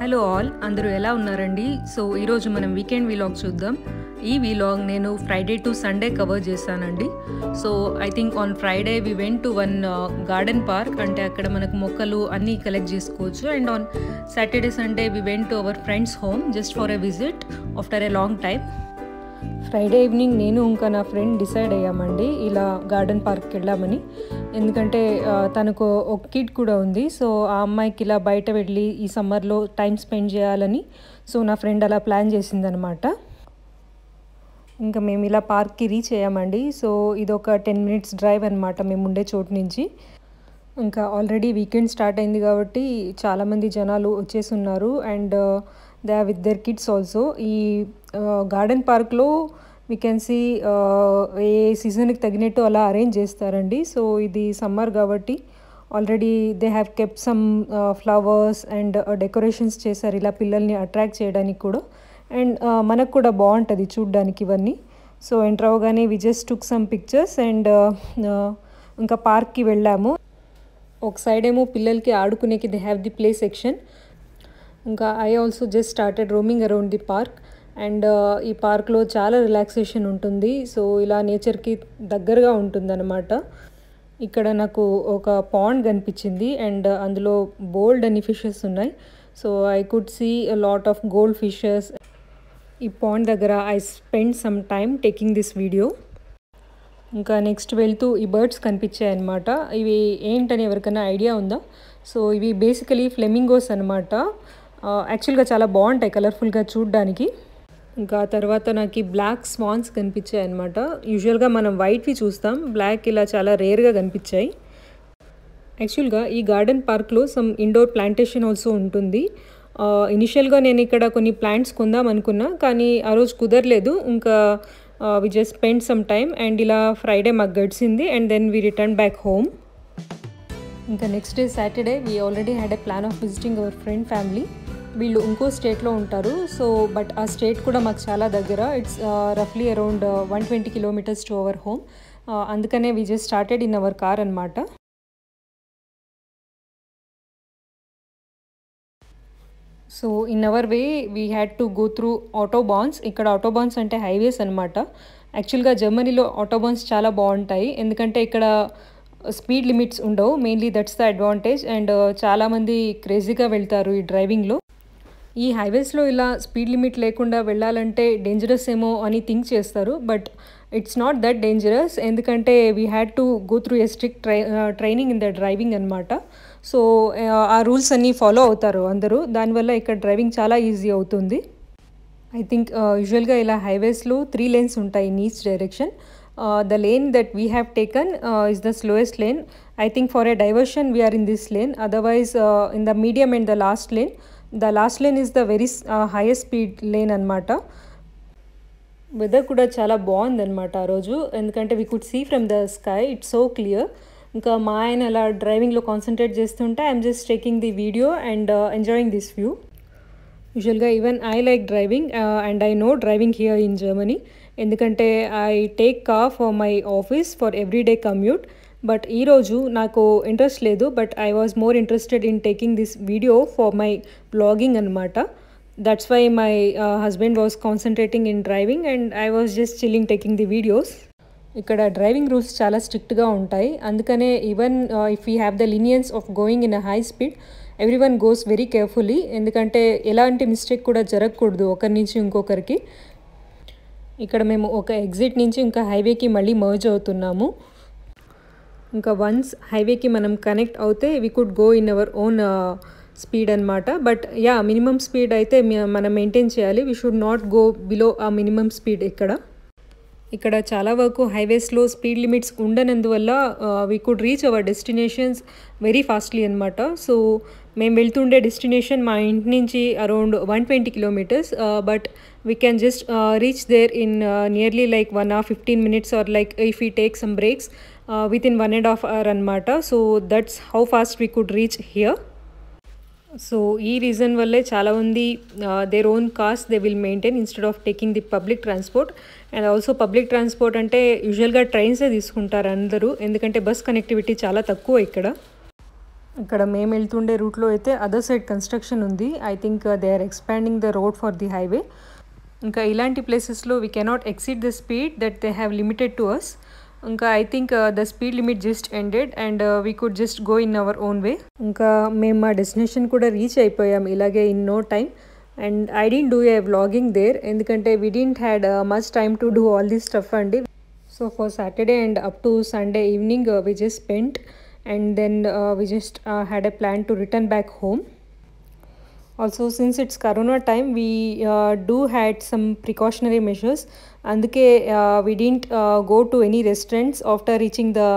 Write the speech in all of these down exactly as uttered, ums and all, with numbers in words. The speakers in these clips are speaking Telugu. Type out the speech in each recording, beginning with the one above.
హలో ఆల్ అందరూ ఎలా ఉన్నారండి సో ఈ రోజు మనం వీకెండ్ వ్లాగ్ చూద్దాం ఈ వ్లాగ్ నేను ఫ్రైడే టు సండే కవర్ చేశానండి so I think on Friday we went to one garden park అంటే అక్కడ మనకు మొక్కలు అన్నీ కలెక్ట్ చేసుకోవచ్చు and on Saturday Sunday we went to our friends home just for a visit after a long time Friday evening నేను ఇంకా నా ఫ్రెండ్ డిసైడ్ అయ్యామండి ఇలా గార్డెన్ పార్క్కి వెళ్ళామని ఎందుకంటే తనకు ఒక కిడ్ కూడా ఉంది సో ఆ అమ్మాయికి ఇలా బయట వెళ్ళి ఈ సమ్మర్లో టైం స్పెండ్ చేయాలని సో నా ఫ్రెండ్ అలా ప్లాన్ చేసిందనమాట ఇంకా మేము ఇలా పార్క్కి రీచ్ అయ్యామండి సో ఇది ఒక టెన్ మినిట్స్ డ్రైవ్ అనమాట మేము ఉండే చోటు నుంచి ఇంకా ఆల్రెడీ వీకెండ్ స్టార్ట్ అయింది కాబట్టి చాలామంది జనాలు వచ్చేసి ఉన్నారు and they are with their kids also ee uh, garden park lo we can see ee uh, season ki taginettu ala arrange chestarandi so idi summer kabatti already they have kept some uh, flowers and uh, decorations chesaru ila pillalni attract cheyadaniki kuda and uh, manaku kuda baaguntadi chuddaniki ivanni so enter avagane we just took some pictures and inka park ki vellamu ok side emo pillalki aadukuneki they have the play section ఇంకా I also just started roaming around the park and ఈ పార్క్లో చాలా రిలాక్సేషన్ ఉంటుంది సో ఇలా నేచర్కి దగ్గరగా ఉంటుందన్నమాట ఇక్కడ నాకు ఒక పాండ్ కనిపించింది అండ్ అందులో బోల్డ్ అని ఫిషెస్ ఉన్నాయి so I could see a lot of gold fishes ఈ పాండ్ దగ్గర I spend some time taking this video ఇంకా నెక్స్ట్ వెళ్తూ ఈ బర్డ్స్ కనిపించాయి అన్నమాట ఇవి ఏంటని ఎవరికైనా ఐడియా ఉందా సో ఇవి బేసికలీ ఫ్లెమింగోస్ అన్నమాట యాక్చువల్గా చాలా బాగుంటాయి కలర్ఫుల్గా చూడడానికి ఇంకా తర్వాత నాకు బ్లాక్ స్వాన్స్ కనిపించాయి అన్నమాట యూజువల్గా మనం వైట్వి చూస్తాం బ్లాక్ ఇలా చాలా రేర్గా కనిపించాయి యాక్చువల్గా ఈ గార్డెన్ పార్క్లో సమ్ ఇండోర్ ప్లాంటేషన్ ఆల్సో ఉంటుంది ఇనిషియల్గా నేను ఇక్కడ కొన్ని ప్లాంట్స్ కొందాం అనుకున్నా కానీ ఆ రోజు కుదరలేదు ఇంకా we just spend some time and ఇలా ఫ్రైడే మాకు గడిచింది and then we return back home ఇంకా next day Saturday we already had a plan of visiting our friend family వీళ్ళు ఇంకో స్టేట్లో ఉంటారు సో బట్ ఆ స్టేట్ కూడా మాకు చాలా దగ్గర ఇట్స్ రఫ్లీ around one twenty kilometres to our home అందుకనే we just started in our car అనమాట so in our way we had to go through autobahns ఇక్కడ ఆటోబాన్స్ అంటే హైవేస్ అనమాట యాక్చువల్గా జర్మనీలో ఆటోబాన్స్ చాలా బాగుంటాయి ఎందుకంటే ఇక్కడ స్పీడ్ లిమిట్స్ ఉండవు mainly that's the advantage and చాలామంది క్రేజీగా వెళ్తారు ఈ డ్రైవింగ్లో ఈ హైవేస్లో ఇలా స్పీడ్ లిమిట్ లేకుండా వెళ్ళాలంటే డేంజరస్ ఏమో అని థింక్ చేస్తారు but it's not that dangerous ఎందుకంటే we had to go through a strict try training in the driving అనమాట సో ఆ రూల్స్ అన్నీ ఫాలో అవుతారు అందరూ దానివల్ల ఇక్కడ డ్రైవింగ్ చాలా ఈజీ అవుతుంది ఐ థింక్ యూజువల్గా ఇలా హైవేస్లో త్రీ లేన్స్ ఉంటాయి in each direction Uh, the lane that we have taken uh, is the slowest lane. I think for a diversion we are in this lane. Otherwise, uh, in the medium and the last lane, the last lane is the very uh, highest speed lane anamata. Weather kuda chala bond anamata roju. Endukante we could see from the sky. It's so clear. Inka mine ala driving lo concentrate chestunta. I am just taking the video and uh, enjoying this view. Usually, even I like driving uh, and I know driving here in Germany. ఎందుకంటే I take car for my office for everyday commute but ఈరోజు నాకు ఇంట్రెస్ట్ లేదు but I was more interested in taking this video for my blogging అనమాట that's why my husband was concentrating in driving and I was just chilling taking the videos ఇక్కడ డ్రైవింగ్ రూల్స్ చాలా స్ట్రిక్ట్గా ఉంటాయి అందుకనే even if you have the leniency of going in a high speed every one goes very carefully ఎందుకంటే ఎలాంటి మిస్టేక్ కూడా జరగకూడదు ఒకరి నుంచి ఇంకొకరికి ఇక్కడ మేము ఒక ఎగ్జిట్ నుంచి ఇంకా హైవేకి మళ్ళీ మర్జ్ అవుతున్నాము ఇంకా వన్స్ హైవేకి మనం కనెక్ట్ అవుతే we could go in our own speed అనమాట బట్ యా మినిమమ్ స్పీడ్ అయితే మనం మెయింటైన్ చేయాలి we should not go below ఆ మినిమమ్ స్పీడ్ ఇక్కడ ఇక్కడ చాలా వరకు హైవేస్లో స్పీడ్ లిమిట్స్ ఉండనందువల్ల we could reach our destinations very fastly అనమాట సో మేము వెళ్తుండే డెస్టినేషన్ మా ఇంటి నుంచి around one twenty kilometres but we can just reach there in nearly like one or fifteen minutes or like if you take some breaks with in one and half hour అనమాట so that's how fast we could reach here so ఈ రీజన్ వల్లే చాలామంది their own cars they will maintain instead of taking the public transport and also public transport అంటే యూజువల్గా ట్రైన్సే తీసుకుంటారు అందరూ ఎందుకంటే బస్ కనెక్టివిటీ చాలా తక్కువ ఇక్కడ ఇక్కడ మేము వెళ్తుండే రూట్లో అయితే అదర్ సైడ్ కన్స్ట్రక్షన్ ఉంది. I think they are expanding the road for the highway. ఇంకా ఇలాంటి ప్లేసెస్లో we cannot exceed the speed that they have limited to us. ఇంకా I think the speed limit just ended and we could just go in our own way. ఇంకా మేము మా డెస్టినేషన్ కూడా రీచ్ అయిపోయాం ఇలాగే in no time. And I didn't do a vlogging there ఎందుకంటే we didn't had much time to do all this stuff అండి. So for Saturday and up to Sunday evening uh, we just spent, and then uh, we just uh, had a plan to return back home. Also since it's corona time we uh, do had some precautionary measures. Anduke uh, we didn't uh, go to any restaurants after reaching the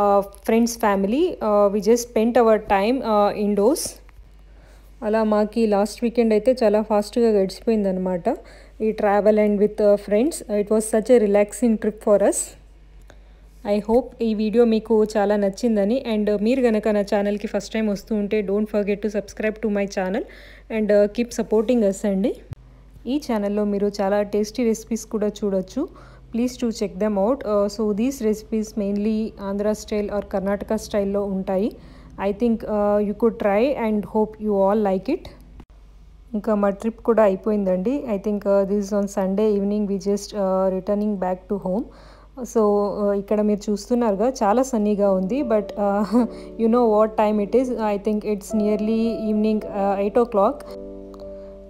uh, friend's family. Uh, we just spent our time uh, indoors. అలా మాకు లాస్ట్ వీకెండ్ అయితే చాలా ఫాస్ట్గా గడిచిపోయింది అనమాట ఈ travel and with friends. It was such a relaxing trip for us. I hope ఈ వీడియో మీకు చాలా నచ్చిందని, అండ్ మీరు కనుక నా ఛానల్కి ఫస్ట్ టైం వస్తూ ఉంటే don't forget to subscribe to my channel and keep supporting us అండి. ఈ ఛానల్లో మీరు చాలా టేస్టీ రెసిపీస్ కూడా చూడొచ్చు. Please to check them out. So these recipes mainly Andhra style or Karnataka స్టైల్లో ఉంటాయి. I think uh, you could try and hope you all like it. Inka ma trip kuda ayipoyindandi. I think uh, this is on Sunday evening we just uh, returning back to home. So ikkada meer chustunnaru ga chaala sunny ga undi, but uh, you know what time it is. I think it's nearly evening uh, eight o'clock.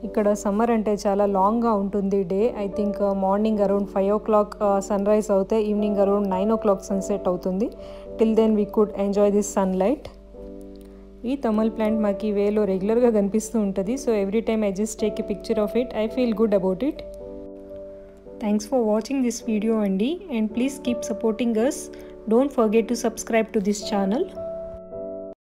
ikkada summer ante chaala long ga untundi day. I think uh, morning around five o'clock uh, sunrise avuthe evening around nine o'clock sunset avutundi. Till then we could enjoy this sunlight. ఈ తమల్ ప్లాంట్ మాకు వేలో రెగ్యులర్గా కనిపిస్తూ ఉంటుంది. So every time I just take a picture of it. I feel good about it. Thanks for watching this video అండి, and please keep supporting us. Don't forget to subscribe to this channel.